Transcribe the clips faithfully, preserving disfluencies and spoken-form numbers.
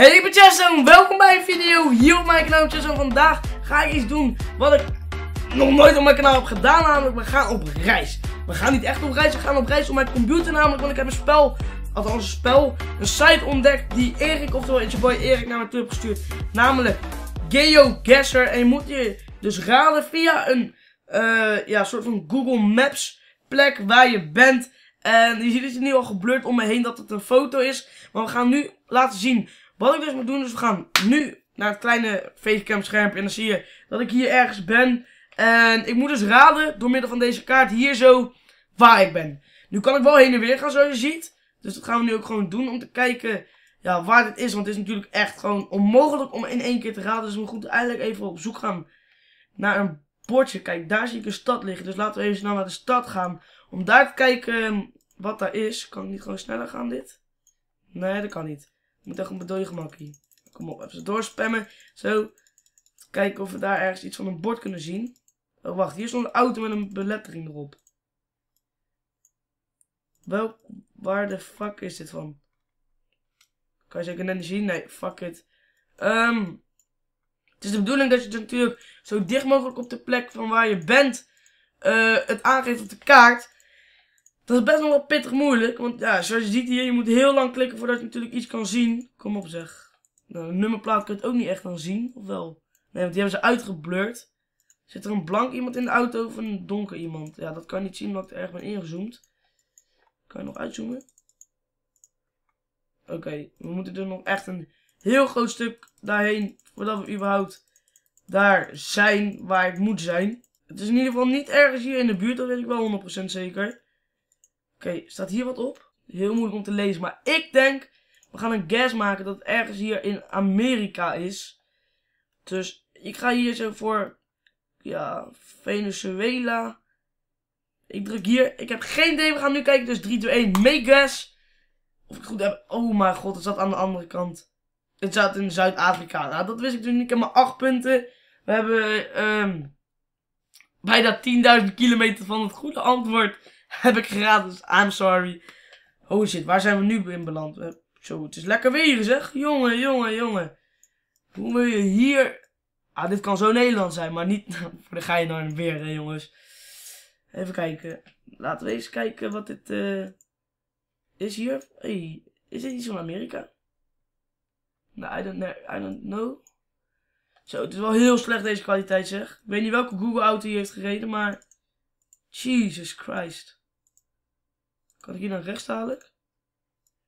Hey, ik ben Chesson, welkom bij een video hier op mijn kanaal Chesson. Vandaag ga ik iets doen wat ik nog nooit op mijn kanaal heb gedaan, namelijk we gaan op reis. We gaan niet echt op reis, we gaan op reis op mijn computer namelijk, want ik heb een spel, althans een spel, een site ontdekt die Erik, oftewel it's your boy Erik, naar mij toe heeft gestuurd. Namelijk Geogasser, en je moet je dus raden via een uh, ja, soort van Google Maps plek waar je bent. En je ziet het nu al geblurred om me heen dat het een foto is, maar we gaan nu laten zien wat ik dus moet doen. Dus we gaan nu naar het kleine facecam schermpje en dan zie je dat ik hier ergens ben. En ik moet dus raden door middel van deze kaart hier zo waar ik ben. Nu kan ik wel heen en weer gaan zoals je ziet. Dus dat gaan we nu ook gewoon doen om te kijken ja, waar dit is. Want het is natuurlijk echt gewoon onmogelijk om in één keer te raden. Dus we moeten eigenlijk even op zoek gaan naar een bordje. Kijk, daar zie ik een stad liggen. Dus laten we even snel naar de stad gaan. Om daar te kijken wat daar is. Kan ik niet gewoon sneller gaan dit? Nee, dat kan niet. Ik moet echt een bedoelde gemakkie. Kom op, even doorspammen. Zo. Kijken of we daar ergens iets van een bord kunnen zien. Oh, wacht. Hier stond een auto met een belettering erop. Wel, waar de fuck is dit van? Kan je zeker net niet zien? Nee, fuck it. Um, het is de bedoeling dat je het natuurlijk zo dicht mogelijk op de plek van waar je bent uh, het aangeeft op de kaart. Dat is best nog wel pittig moeilijk, want ja, zoals je ziet hier, je moet heel lang klikken voordat je natuurlijk iets kan zien. Kom op zeg. Nou, de nummerplaat kun je het ook niet echt aan zien, of wel? Nee, want die hebben ze uitgeblurred. Zit er een blank iemand in de auto of een donker iemand? Ja, dat kan je niet zien, omdat ik er erg ben ingezoomd. Kan je nog uitzoomen? Oké, okay, we moeten dus nog echt een heel groot stuk daarheen, voordat we überhaupt daar zijn waar ik moet zijn. Het is in ieder geval niet ergens hier in de buurt, dat weet ik wel honderd procent zeker. Oké, okay, staat hier wat op? Heel moeilijk om te lezen, maar ik denk, we gaan een guess maken dat het ergens hier in Amerika is. Dus ik ga hier zo voor, ja, Venezuela. Ik druk hier, ik heb geen idee, we gaan nu kijken, dus drie, twee, één, make guess. Of ik het goed heb, oh mijn god, het zat aan de andere kant. Het zat in Zuid-Afrika, nou dat wist ik toen niet, ik heb maar acht punten. We hebben um, bijna tienduizend kilometer van het goede antwoord. Heb ik geraden, dus I'm sorry. Oh shit, waar zijn we nu in beland? Zo, het is lekker weer zeg. Jongen, jongen, jongen. Hoe wil je hier... Ah, dit kan zo Nederland zijn, maar niet... Voor de gein naar weer, hè jongens. Even kijken. Laten we eens kijken wat dit... Uh, is hier. Hey, is dit iets van Amerika? Nou, I don't know. I don't know. Zo, het is wel heel slecht deze kwaliteit zeg. Ik weet niet welke Google auto hier heeft gereden, maar... Jesus Christ. Kan ik hier naar rechts halen?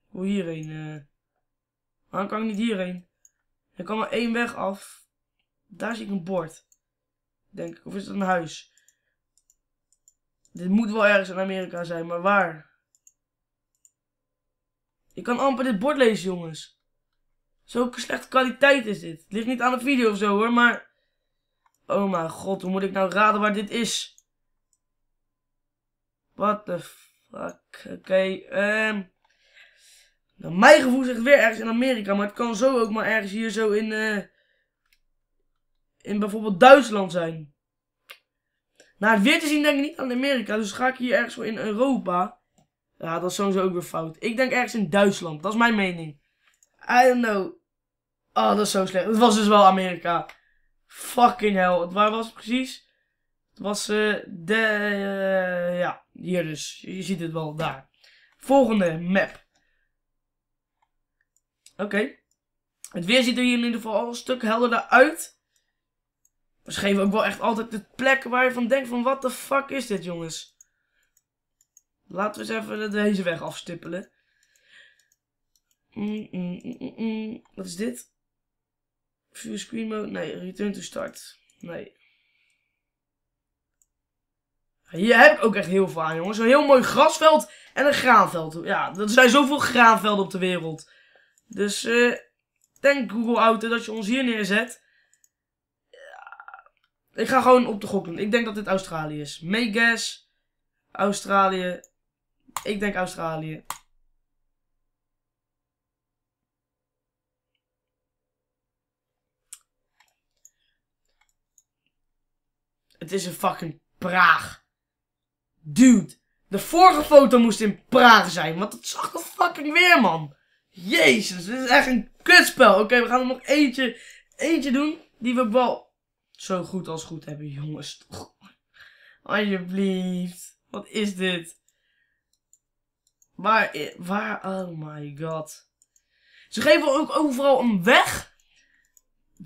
Hoe hierheen? Uh... Waarom kan ik niet hierheen? Er kan maar één weg af. Daar zie ik een bord. Denk ik. Of is dat een huis? Dit moet wel ergens in Amerika zijn, maar waar? Ik kan amper dit bord lezen, jongens. Zulke slechte kwaliteit is dit. Het ligt niet aan de video of zo hoor, maar... Oh mijn god, hoe moet ik nou raden waar dit is? What the fuck. Oké. Okay, um, nou, mijn gevoel zegt weer ergens in Amerika. Maar het kan zo ook maar ergens hier zo in... Uh, in bijvoorbeeld Duitsland zijn. Nou, het weer te zien denk ik niet aan Amerika. Dus ga ik hier ergens voor in Europa. Ja, dat is sowieso ook weer fout. Ik denk ergens in Duitsland. Dat is mijn mening. I don't know. Oh, dat is zo slecht. Het was dus wel Amerika. Fucking hell. Waar was het precies? Het was uh, de... Uh, ja, hier dus. Je ziet het wel daar. Volgende map. Oké. Okay. Het weer ziet er hier in ieder geval al een stuk helderder uit. We geven ook wel echt altijd de plek waar je van denkt van... What the fuck is dit, jongens? Laten we eens even deze weg afstippelen. Mm, mm, mm, mm. Wat is dit? View screen mode? Nee, return to start. Nee. Hier heb ik ook echt heel veel aan, jongens. Een heel mooi grasveld en een graanveld. Ja, er zijn zoveel graanvelden op de wereld. Dus, uh, denk Google Auto dat je ons hier neerzet. Ja. Ik ga gewoon op de gok doen. Ik denk dat dit Australië is. Make guess. Australië. Ik denk Australië. Het is een fucking Praag. Dude, de vorige foto moest in Praag zijn, want dat zag er fucking weer, man. Jezus, dit is echt een Kutspel. Oké, okay, we gaan er nog eentje, eentje doen die we wel zo goed als goed hebben, jongens. Toch. Alsjeblieft. Wat is dit? Waar, waar, oh my god. Ze geven ook overal een weg.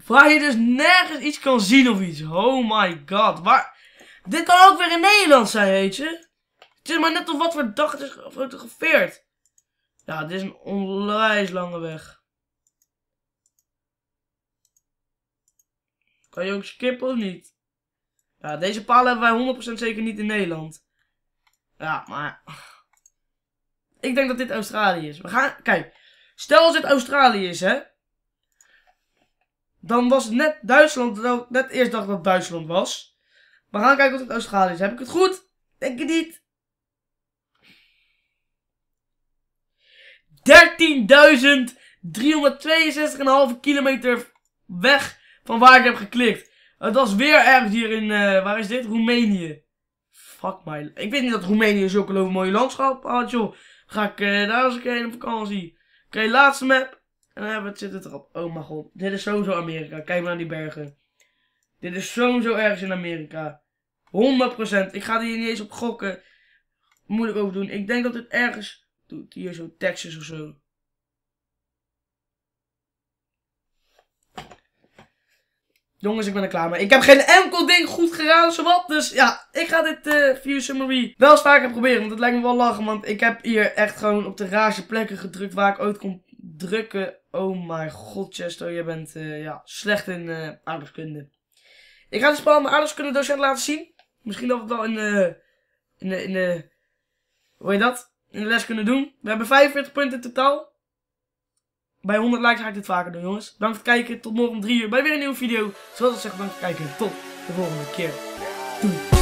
Waar je dus nergens iets kan zien of iets. Oh my god. Waar, dit kan ook weer in Nederland zijn, weet je. Het is maar net op wat voor dag het is gefotografeerd. Ja, dit is een onwijs lange weg. Kan je ook skippen of niet? Ja, deze palen hebben wij honderd procent zeker niet in Nederland. Ja, maar... ik denk dat dit Australië is. We gaan... Kijk. Stel als dit Australië is, hè. Dan was het net Duitsland. Terwijl ik net eerst dacht dat het Duitsland was. We gaan kijken of het Australië is. Heb ik het goed? Denk het niet. dertienduizend driehonderdtweeënzestig komma vijf kilometer weg van waar ik heb geklikt. Het was weer ergens hier in, uh, waar is dit? Roemenië. Fuck my... Ik weet niet dat Roemenië zulke mooie landschap had, joh. Ga ik uh, daar eens een keer heen op vakantie. Oké, okay, laatste map. En dan hebben we het zitten erop. Oh mijn god. Dit is sowieso Amerika. Kijk maar naar die bergen. Dit is sowieso ergens in Amerika. honderd procent. Ik ga hier niet eens op gokken. Moeilijk over doen. Ik denk dat dit ergens... doet hier zo Texas of zo. Jongens, ik ben er klaar mee. Ik heb geen enkel ding goed geraden, zowat. Dus ja, ik ga dit uh, view summary wel eens vaker proberen. Want het lijkt me wel lachen. Want ik heb hier echt gewoon op de raarste plekken gedrukt waar ik ooit kon drukken. Oh mijn god, Chester. Je bent uh, ja, slecht in uh, aardrijkskunde. Ik ga het spel aan mijn aardrijkskunde docent laten zien. Misschien dat we het wel in de... In de, in de hoe heet dat? In de les kunnen doen. We hebben vijfenveertig punten in totaal. Bij honderd likes ga ik dit vaker doen, jongens. Bedankt voor het kijken. Tot morgen om drie uur bij weer een nieuwe video. Zoals ik zeg, bedankt voor het kijken. Tot de volgende keer. Doei.